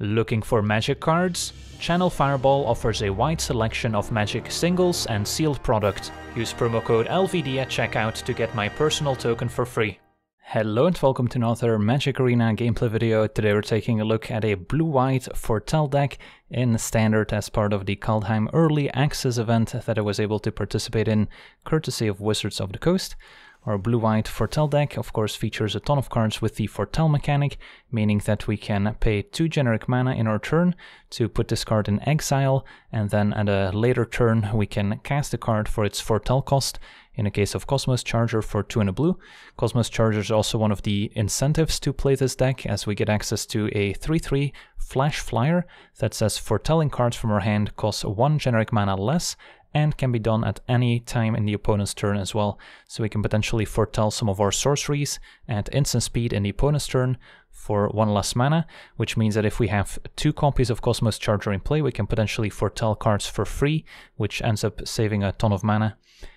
Looking for Magic cards? Channel Fireball offers a wide selection of Magic singles and sealed product. Use promo code LVD at checkout to get my personal token for free. Hello and welcome to another Magic Arena gameplay video. Today we're taking a look at a blue-white Foretell deck in Standard as part of the Kaldheim Early Access event that I was able to participate in, courtesy of Wizards of the Coast. Our blue-white Foretell deck, of course, features a ton of cards with the Foretell mechanic, meaning that we can pay 2 generic mana in our turn to put this card in exile, and then at a later turn we can cast the card for its Foretell cost, in the case of Cosmos Charger for 2 and a blue. Cosmos Charger is also one of the incentives to play this deck, as we get access to a 3/3 Flash Flyer that says foretelling cards from our hand costs 1 generic mana less, and can be done at any time in the opponent's turn as well. So we can potentially foretell some of our sorceries at instant speed in the opponent's turn for 1 less mana, which means that if we have 2 copies of Cosmos Charger in play, we can potentially foretell cards for free, which ends up saving a ton of mana.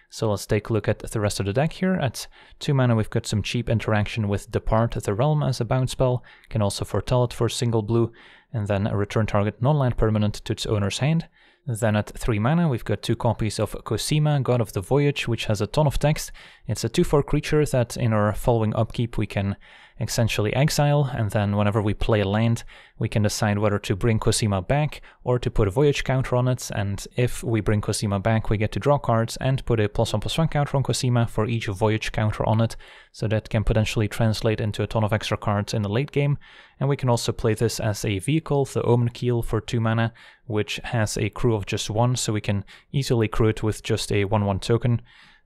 So let's take a look at the rest of the deck here. At 2 mana we've got some cheap interaction with Depart the Realm as a bounce spell. Can also foretell it for single blue, and then return target non-land permanent to its owner's hand. Then at 3 mana we've got 2 copies of Cosima, God of the Voyage, which has a ton of text. It's a 2/4 creature that in our following upkeep we can essentially exile, and then whenever we play land we can decide whether to bring Cosima back or to put a Voyage counter on it, and if we bring Cosima back we get to draw cards and put a +1/+1 counter on Cosima for each Voyage counter on it, so that can potentially translate into a ton of extra cards in the late game. And we can also play this as a vehicle, the Omenkeel for 2 mana, which has a crew of just 1, so we can easily crew it with just a 1/1 token.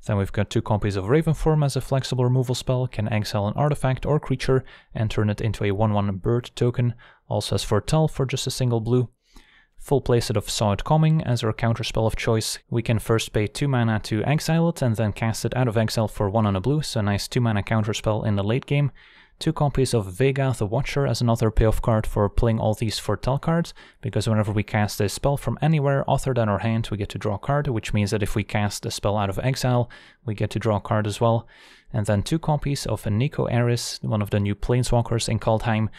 Then we've got 2 copies of Ravenform as a flexible removal spell, can exile an artifact or creature and turn it into a 1/1 bird token, also as Foretell for just a single blue. Full playset of Saw It Coming as our counterspell of choice. We can first pay 2 mana to exile it and then cast it out of exile for 1 and a blue, so a nice 2 mana counterspell in the late game. 2 copies of Vega the Watcher as another payoff card for playing all these Foretell cards, because whenever we cast a spell from anywhere other than our hand we get to draw a card, which means that if we cast a spell out of exile we get to draw a card as well. And then 2 copies of Niko Aris, one of the new planeswalkers in Kaldheim.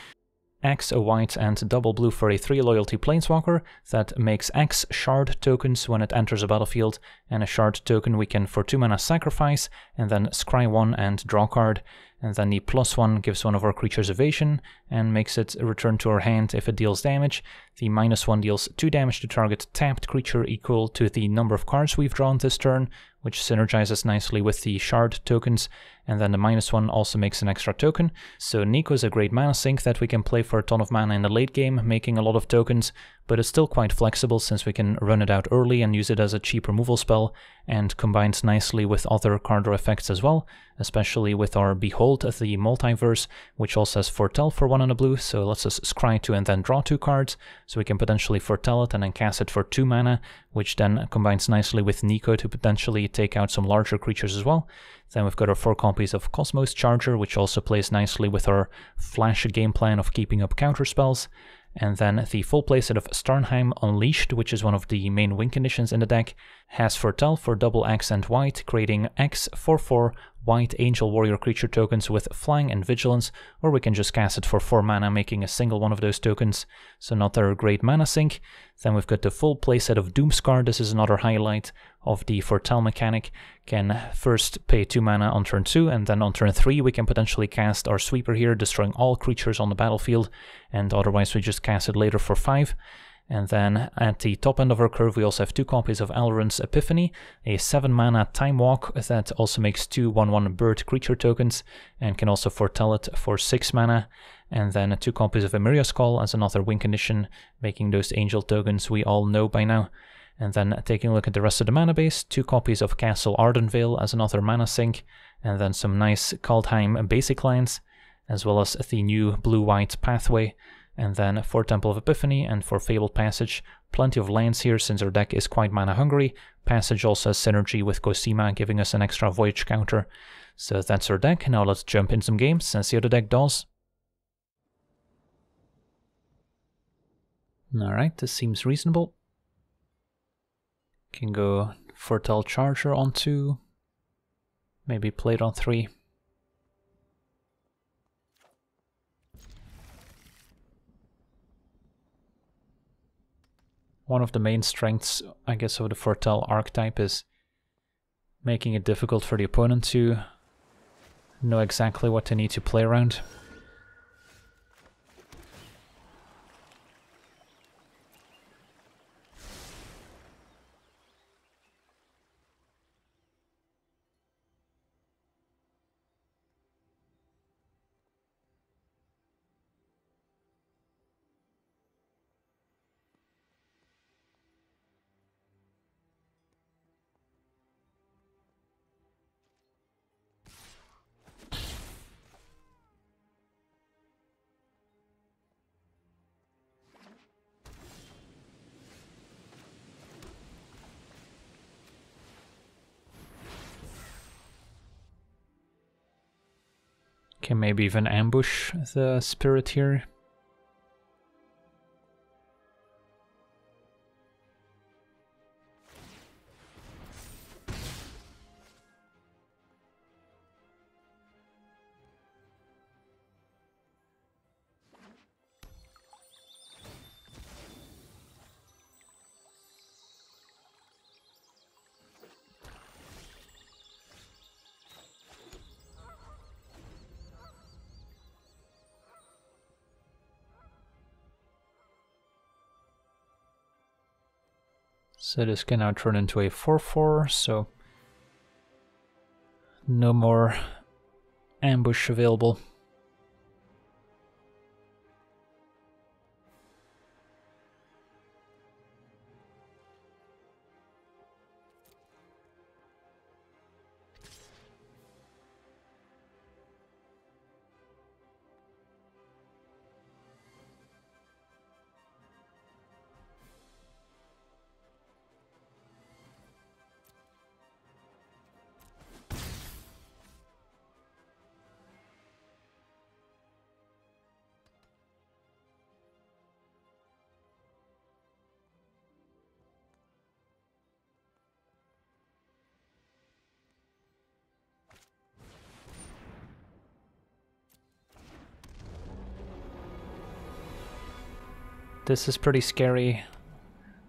X, a white and double blue for a 3 loyalty planeswalker that makes X shard tokens when it enters a battlefield, and a shard token we can for 2 mana sacrifice and then scry 1 and draw card, and then the +1 gives one of our creatures evasion and makes it return to our hand if it deals damage. The -1 deals 2 damage to target tapped creature equal to the number of cards we've drawn this turn, which synergizes nicely with the shard tokens, and then the -1 also makes an extra token. So Niko is a great mana sink that we can play for a ton of mana in the late game, making a lot of tokens, but it's still quite flexible since we can run it out early and use it as a cheap removal spell, and combines nicely with other card draw effects as well, especially with our Behold of the Multiverse, which also has Foretell for 1 and a blue, so lets us scry 2 and then draw 2 cards, so we can potentially foretell it and then cast it for 2 mana, which then combines nicely with Niko to potentially take out some larger creatures as well. Then we've got our 4 copies of Cosmos Charger, which also plays nicely with our Flash game plan of keeping up counterspells. And then the full playset of Starnheim Unleashed, which is one of the main win conditions in the deck, has Foretell for double X and white, creating X 4/4 white angel warrior creature tokens with flying and vigilance, or we can just cast it for 4 mana, making a single one of those tokens, so not their great mana sink. Then we've got the full playset of Doomskar. This is another highlight of the Foretell mechanic. Can first pay 2 mana on turn 2, and then on turn 3 we can potentially cast our sweeper here, destroying all creatures on the battlefield, and otherwise we just cast it later for 5. And then at the top end of our curve we also have 2 copies of Alrund's Epiphany, a 7 mana time walk that also makes 2 1/1 bird creature tokens and can also foretell it for 6 mana. And then 2 copies of Emiria's Call as another win condition, making those angel tokens we all know by now. And then taking a look at the rest of the mana base, 2 copies of Castle Ardenvale as another mana sink, and then some nice Kaldheim basic lands, as well as the new blue-white pathway. And then for Temple of Epiphany and for Fabled Passage, plenty of lands here since our deck is quite mana hungry. Passage also has synergy with Cosima, giving us an extra Voyage counter. So that's our deck. Now let's jump in some games and see how the deck does. Alright, this seems reasonable. Can go Foretell Charger on 2, maybe play it on 3. one of the main strengths, I guess, of the Foretell archetype is making it difficult for the opponent to know exactly what they need to play around. Can maybe even ambush the spirit here. So this can now turn into a 4-4, so no more ambush available. This is pretty scary,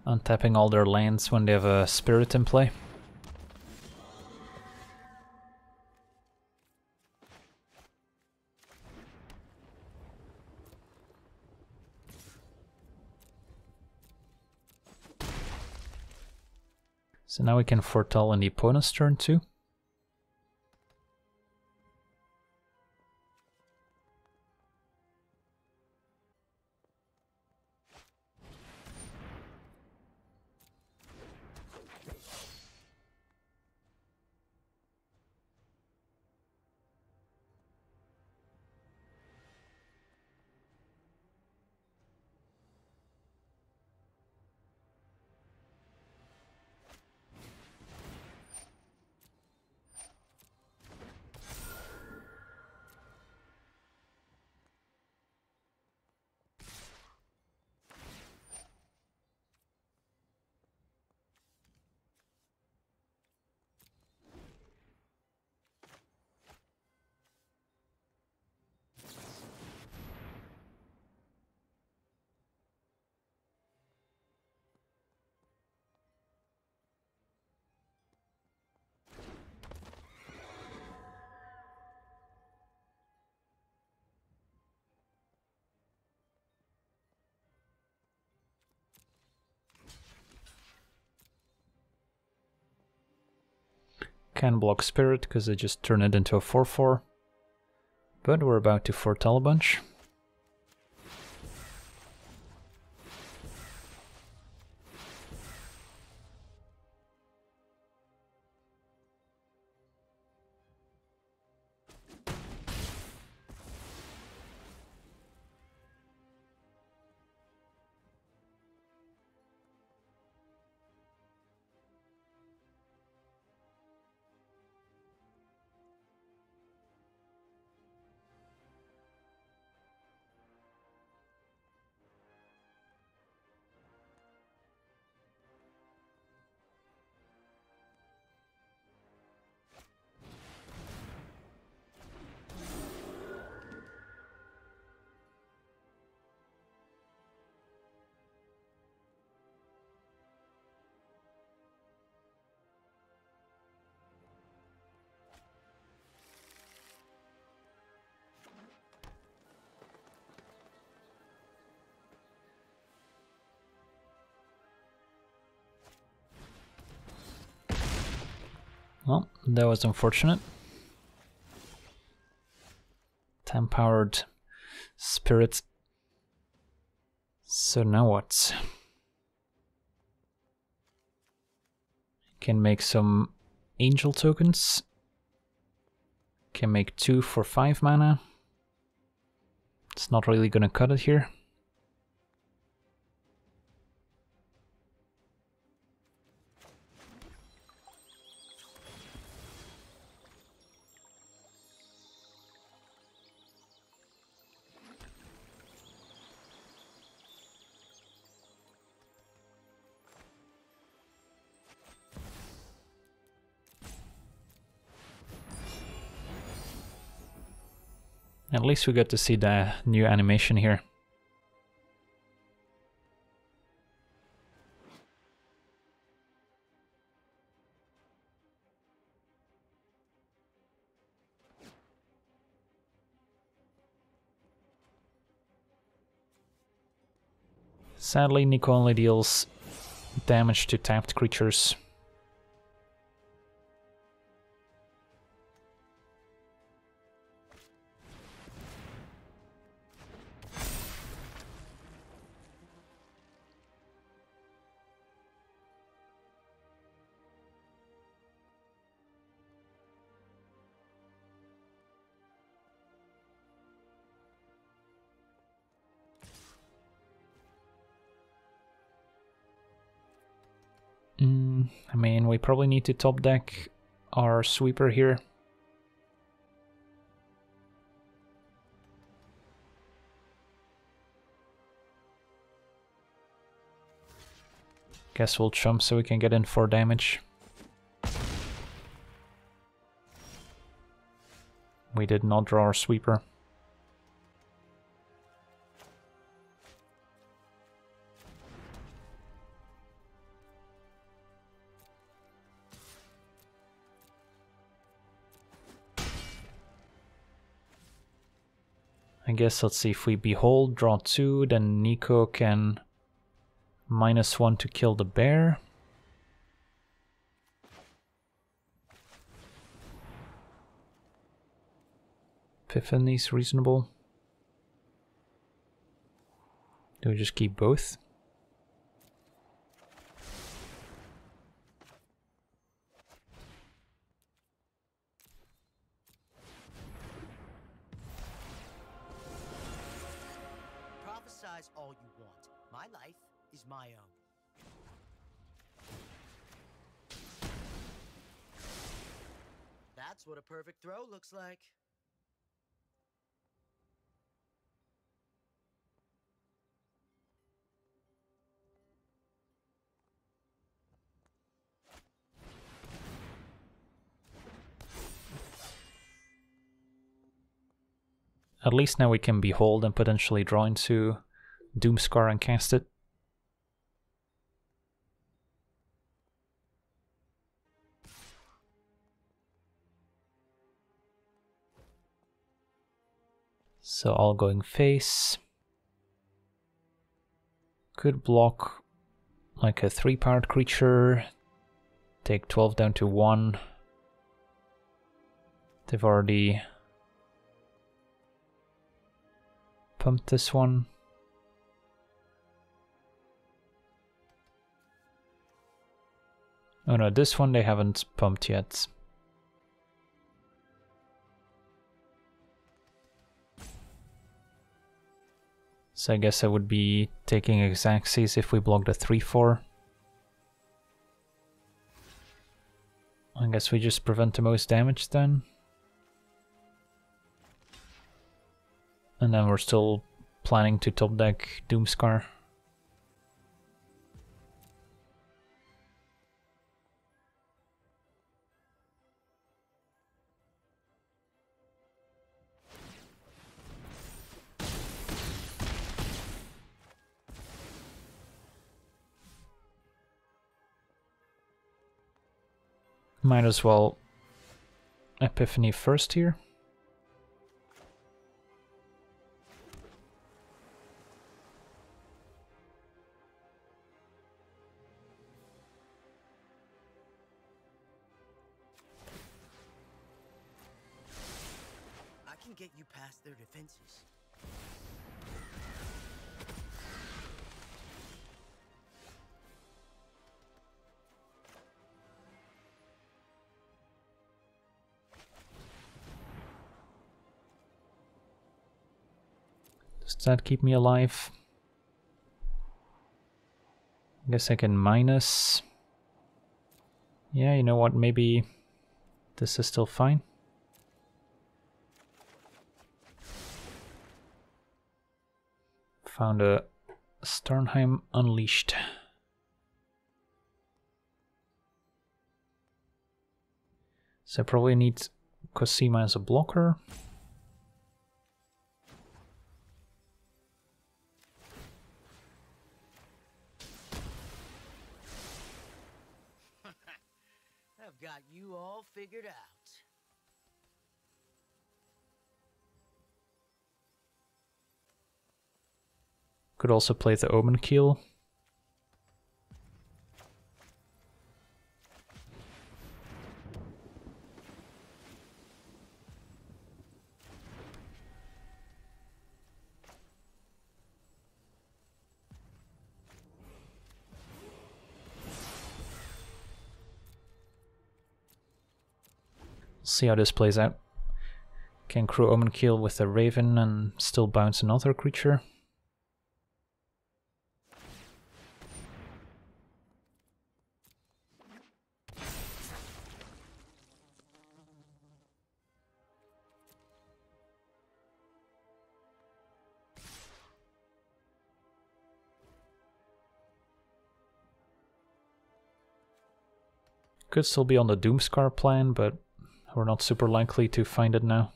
untapping all their lands when they have a spirit in play. So now we can foretell in the opponent's turn too. Can block spirit because they just turn it into a 4-4, but we're about to foretell a bunch. That was unfortunate. 10-powered spirit. So now what? Can make some angel tokens. Can make 2 for 5 mana. It's not really gonna cut it here. At least we got to see the new animation here. Sadly, Niko only deals damage to tapped creatures. I mean, we probably need to top deck our sweeper here. Guess we'll chump so we can get in 4 damage. We did not draw our sweeper. I guess let's see if we behold, draw 2, then Niko can -1 to kill the bear. Epiphany's reasonable. Do we just keep both? What a perfect throw looks like. At least now we can behold and potentially draw into Doomskar and cast it. So all going face. Could block like a 3-powered creature. Take 12 down to 1. They've already pumped this one. Oh no, this one they haven't pumped yet. So I guess I would be taking Xaxis if we block the 3-4. I guess we just prevent the most damage then. And then we're still planning to top deck Doomskar. Might as well Epiphany first here. can get you past their defenses. Does that keep me alive? I guess I can minus. Yeah, you know what, maybe this is still fine. Found a Starnheim Unleashed. So I probably need Cosima as a blocker. Got you all figured out. Could also play the Omenkeel. See how this plays out. Can crew Omenkeel with a Raven and still bounce another creature. Could still be on the Doomskar plan, but we're not super likely to find it now.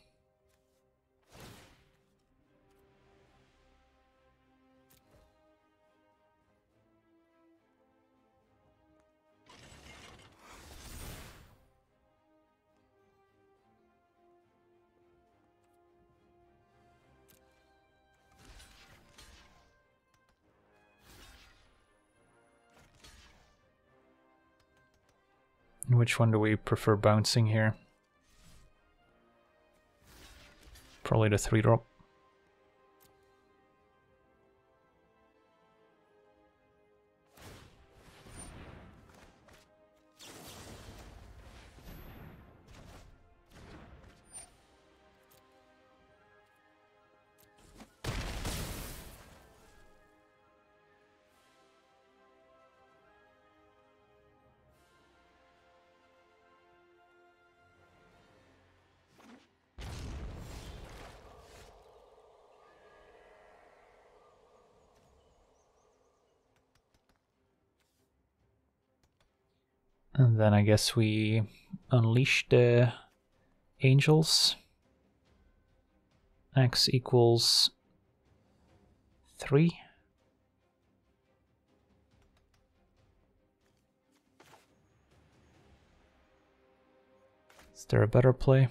Which one do we prefer bouncing here? Probably the 3-drop. And then I guess we unleash the angels. X equals 3. Is there a better play?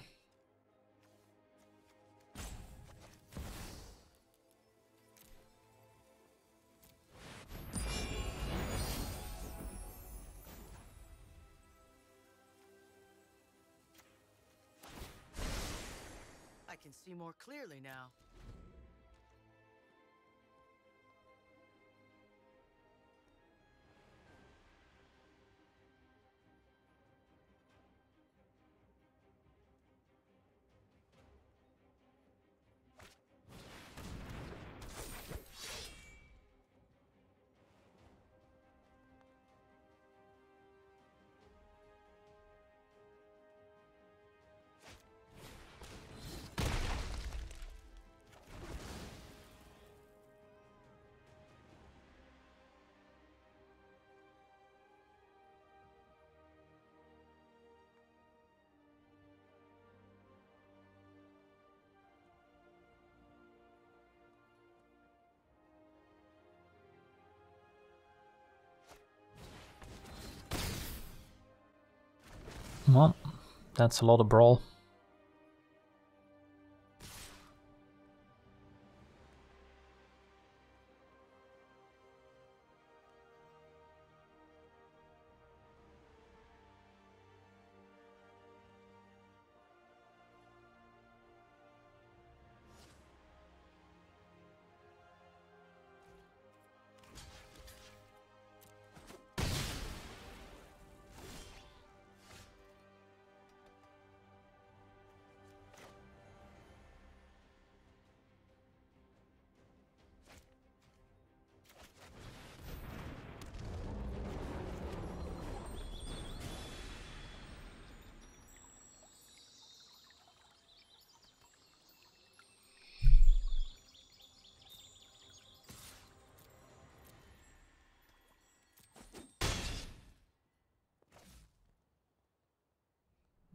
More clearly now. Well, that's a lot of brawl.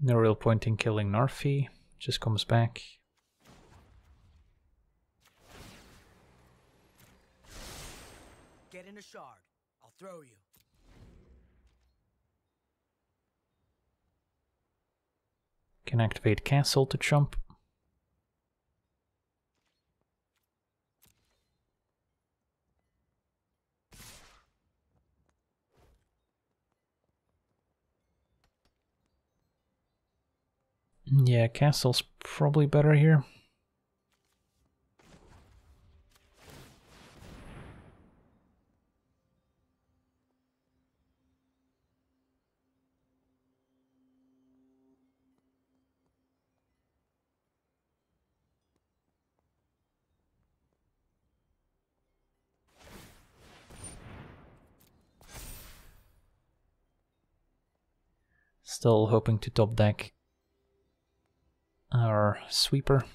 No real point in killing Narfi, just comes back. Get in a shard, I'll throw you. Can activate Castle to chump. Yeah, Castle's probably better here. Still hoping to top deck our sweeper.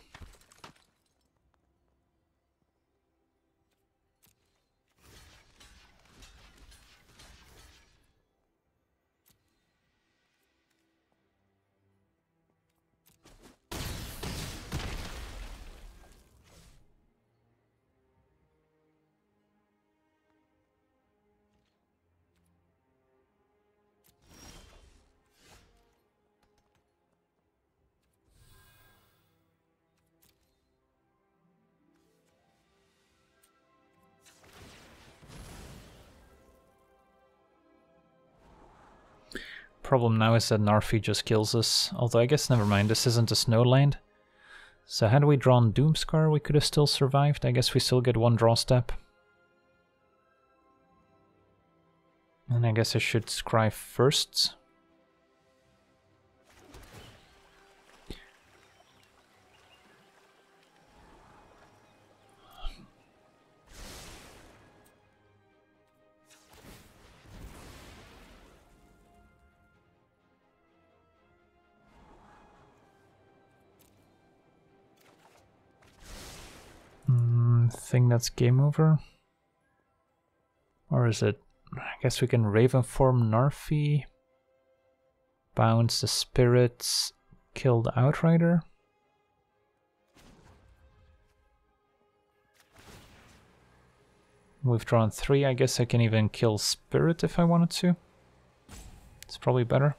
Problem now is that Narfi just kills us, although I guess never mind, this isn't a snow land. So had we drawn Doomskar we could have still survived, I guess we still get one draw step. And I guess I should scry first. Think that's game over. Or is it? I guess we can Ravenform Narfi, bounce the spirits, kill the Outrider. We've drawn three, I guess I can even kill Spirit if I wanted to. It's probably better.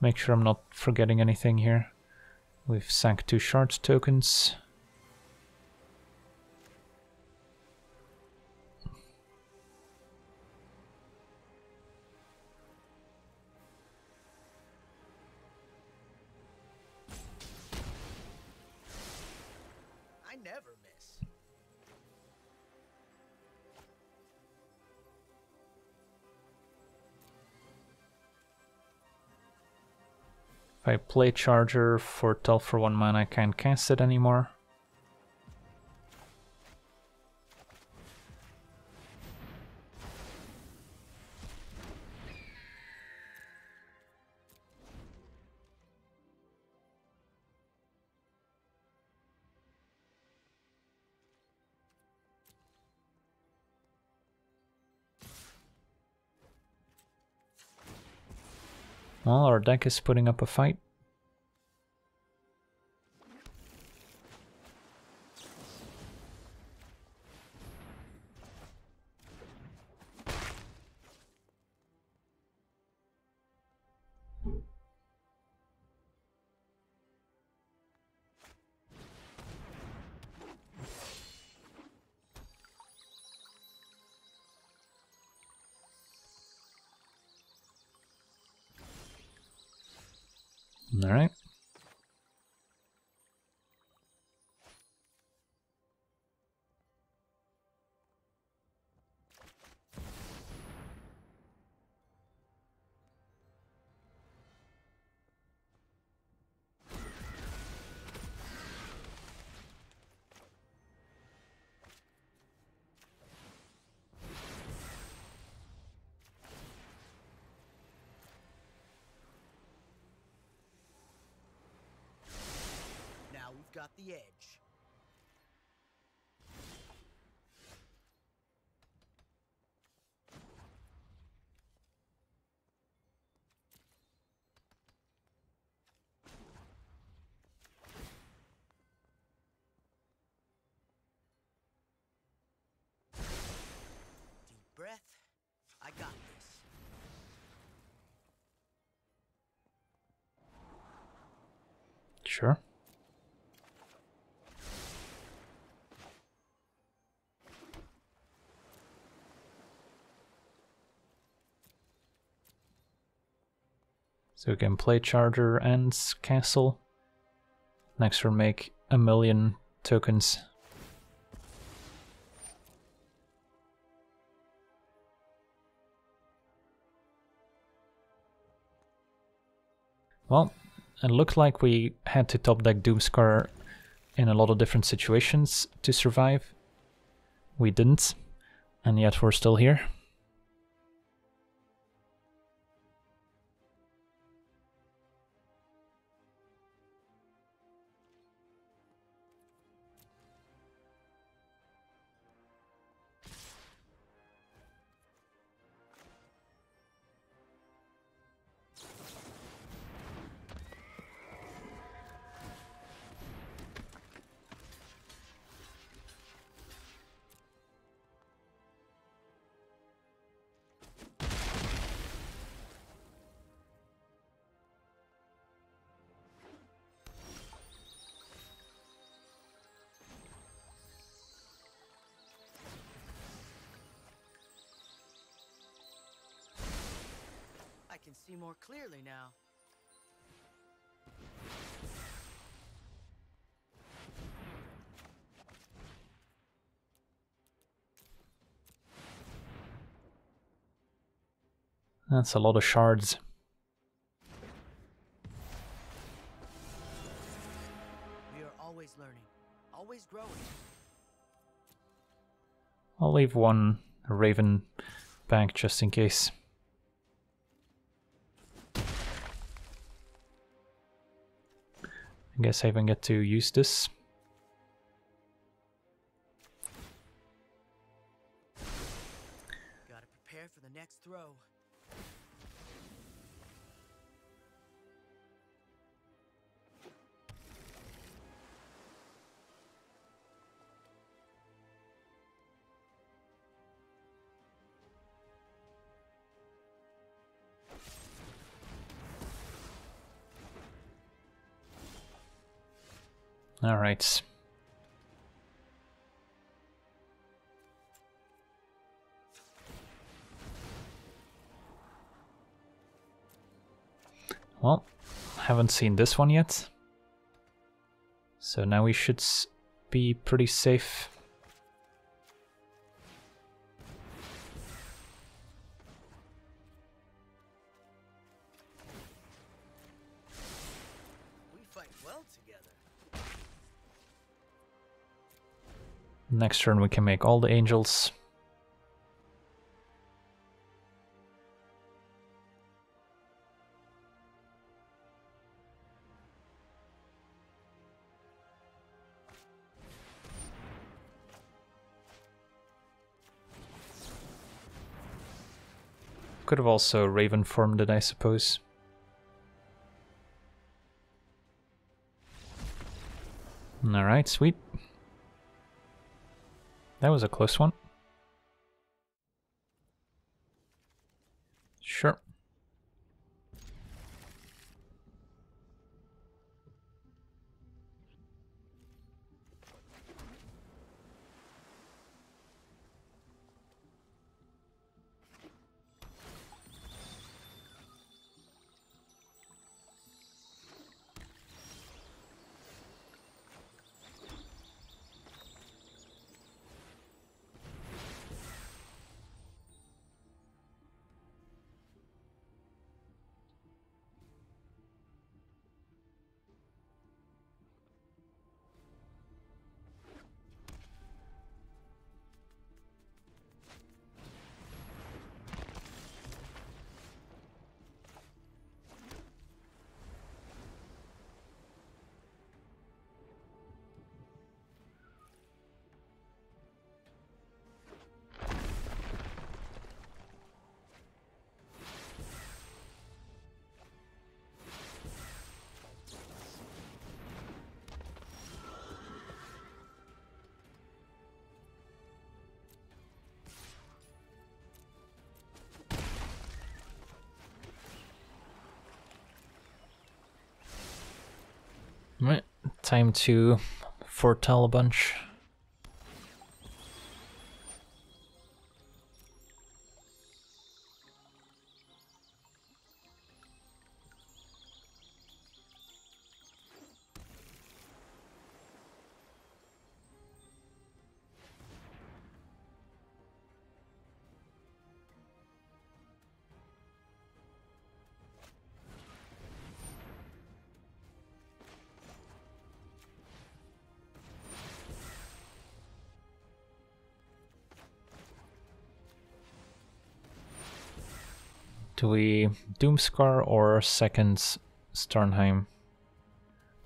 Make sure I'm not forgetting anything here. We've sacked two shard tokens. If I play Charger, Foretell for 1 mana, I can't cast it anymore. Well, our deck is putting up a fight. Alright. Got the edge. Sure. So we can play Charger and Castle. Next turn make 1,000,000 tokens. Well, it looked like we had to top deck Doomskar in a lot of different situations to survive. We didn't, and yet we're still here. See more clearly now. That's a lot of shards. We are always learning, always growing. I'll leave one Raven back just in case. I guess I even get to use this. Gotta prepare for the next throw. All right. Well, haven't seen this one yet. So now we should be pretty safe. Next turn we can make all the angels. Could have also Ravenformed it, I suppose. Alright, sweet. That was a close one. Sure. Right, time to foretell a bunch. Do we Doomskar or second Starnheim?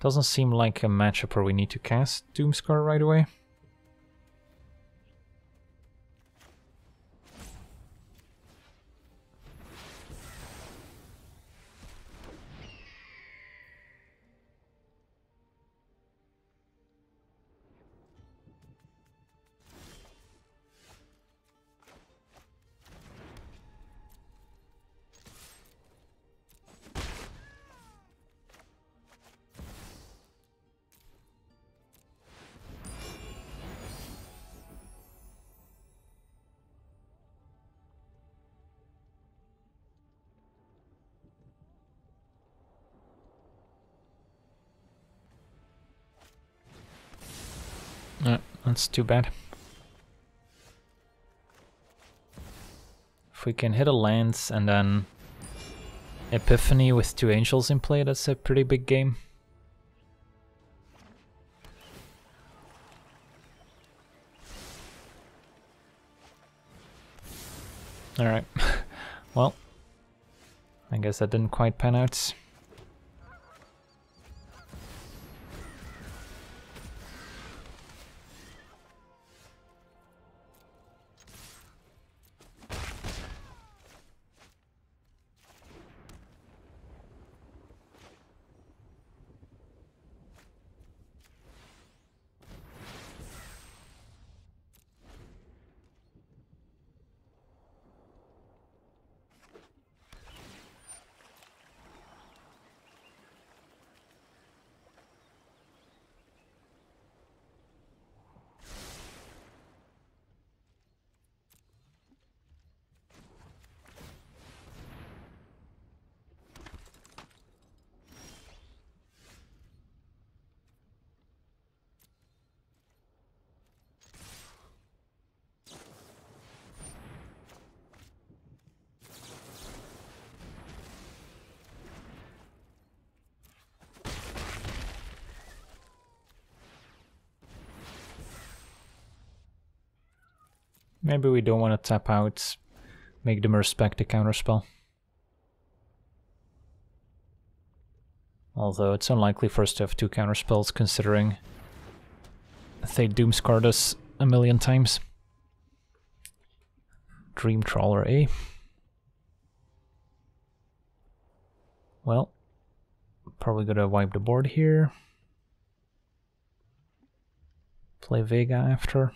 Doesn't seem like a matchup where we need to cast Doomskar right away. That's too bad. If we can hit a land and then Epiphany with two angels in play, that's a pretty big game. Alright, well, I guess that didn't quite pan out. Maybe we don't want to tap out, make them respect the counterspell. Although it's unlikely for us to have two counterspells considering they Doomskar us a million times. Dream Trawler, eh? Well, probably gonna wipe the board here. Play Vega after.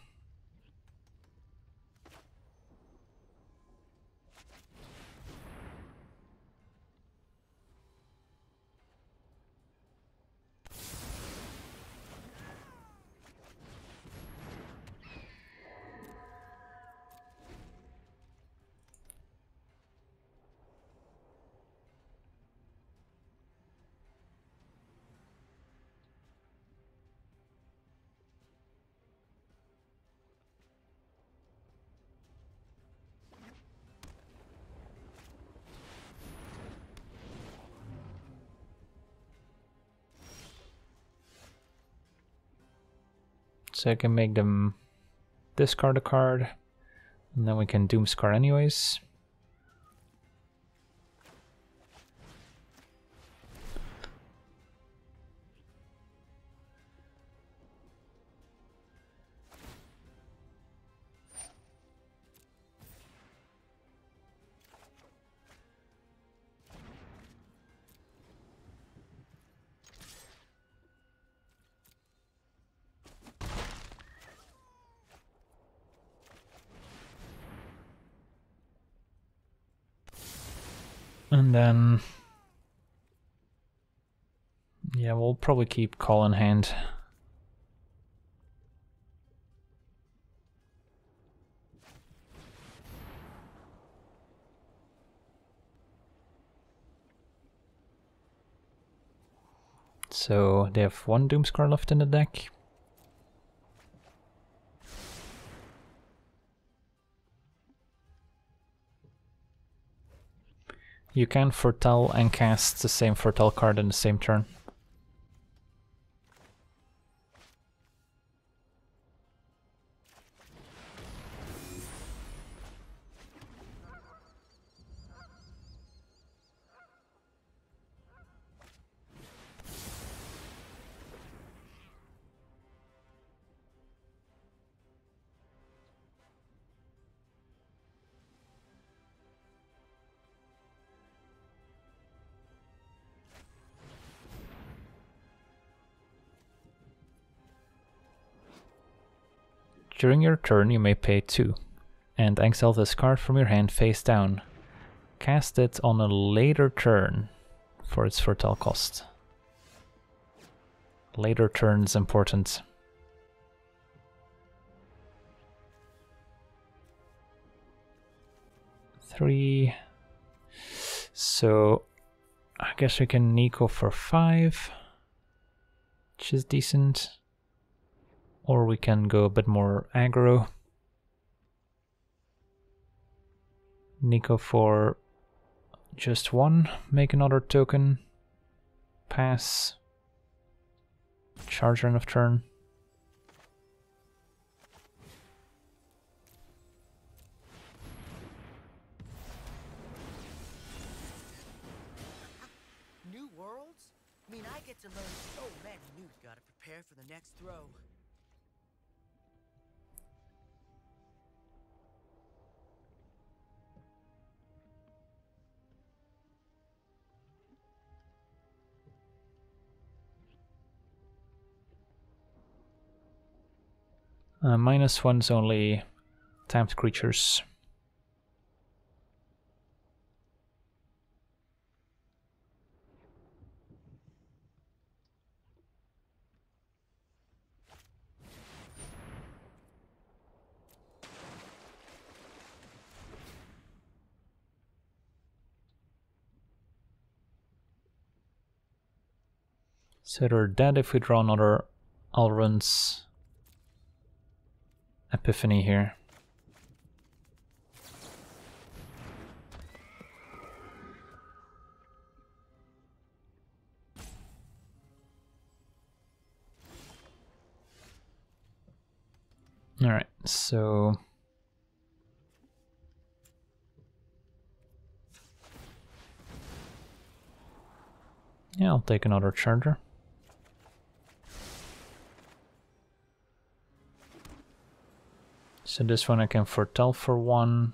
So I can make them discard a card, and then we can Doomskar anyways. Yeah, we'll probably keep Call in hand. So they have one Doomskar left in the deck. You can foretell and cast the same foretell card in the same turn. During your turn you may pay 2 and exile this card from your hand face down. Cast it on a later turn for its foretell cost. Later turn is important. Three. So I guess we can Niko for 5, which is decent. Or we can go a bit more aggro. Niko for just 1, make another token, pass, charge end of turn. New worlds? I mean, I get to learn so many new. Gotta prepare for the next throw. -1's only tapped creatures. So they're dead if we draw another Alrund's Epiphany here. Alright, so yeah, I'll take another charger. So this one I can foretell for 1,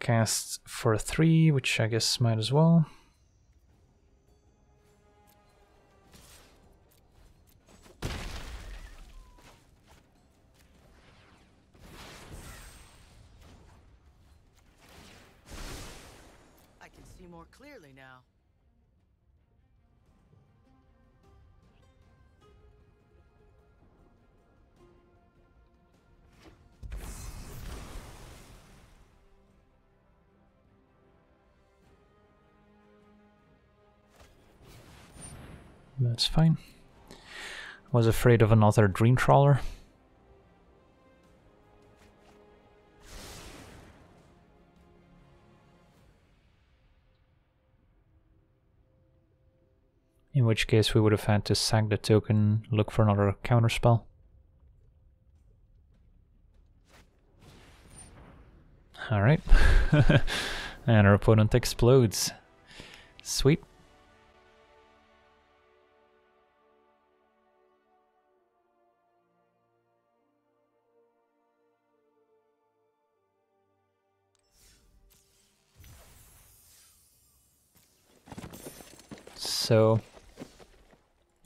cast for 3, which I guess might as well. I can see more clearly now. That's fine. Was afraid of another Dream Trawler. In which case we would have had to sack the token, look for another counterspell. Alright. And our opponent explodes. Sweet. So,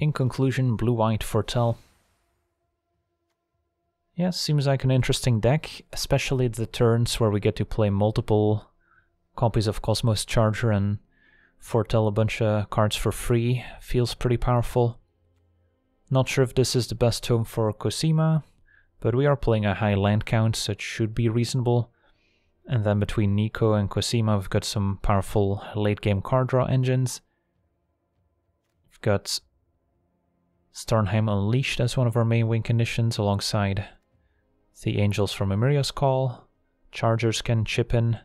in conclusion, blue-white foretell. Yeah, seems like an interesting deck, especially the turns where we get to play multiple copies of Cosmos Charger and Foretell a bunch of cards for free. Feels pretty powerful. Not sure if this is the best home for Cosima, but we are playing a high land count, so it should be reasonable. And then between Niko and Cosima, we've got some powerful late game card draw engines. We've got Starnheim Unleashed as one of our main win conditions, alongside the Angels from Emiria's Call. Chargers can chip in.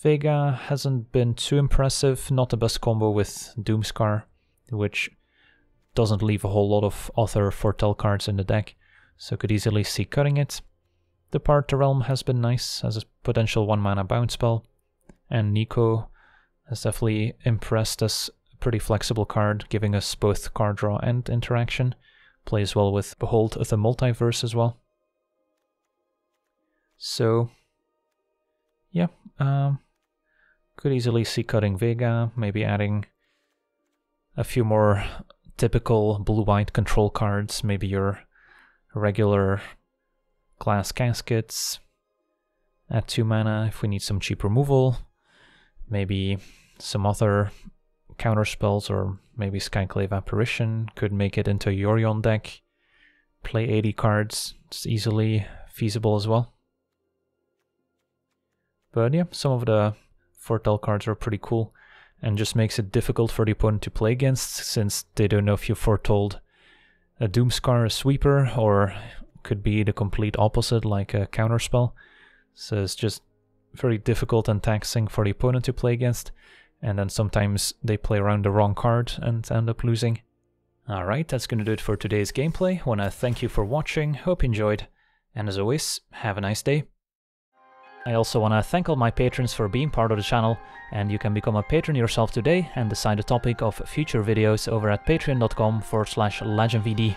Vega hasn't been too impressive, not the best combo with Doomskar, which doesn't leave a whole lot of other Foretell cards in the deck, so could easily see cutting it. Depart the Realm has been nice as a potential 1-mana bounce spell, and Niko has definitely impressed us. A pretty flexible card, giving us both card draw and interaction. Plays well with Behold of the Multiverse as well. So, yeah, could easily see cutting Vega, maybe adding a few more typical blue-white control cards, maybe your regular Glass Caskets, at 2 mana if we need some cheap removal, maybe some other counter spells, or maybe Skyclave Apparition, could make it into a Yorion deck, play 80 cards, it's easily feasible as well. But yeah, some of the Foretell cards are pretty cool, and just makes it difficult for the opponent to play against, since they don't know if you foretold a Doomskar, a Sweeper, or could be the complete opposite, like a counterspell. So it's just very difficult and taxing for the opponent to play against, and then sometimes they play around the wrong card and end up losing. Alright, that's gonna do it for today's gameplay. Wanna thank you for watching, hope you enjoyed, and as always, have a nice day. I also wanna thank all my patrons for being part of the channel, and you can become a patron yourself today and decide the topic of future videos over at patreon.com/LegenVD.